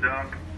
duck.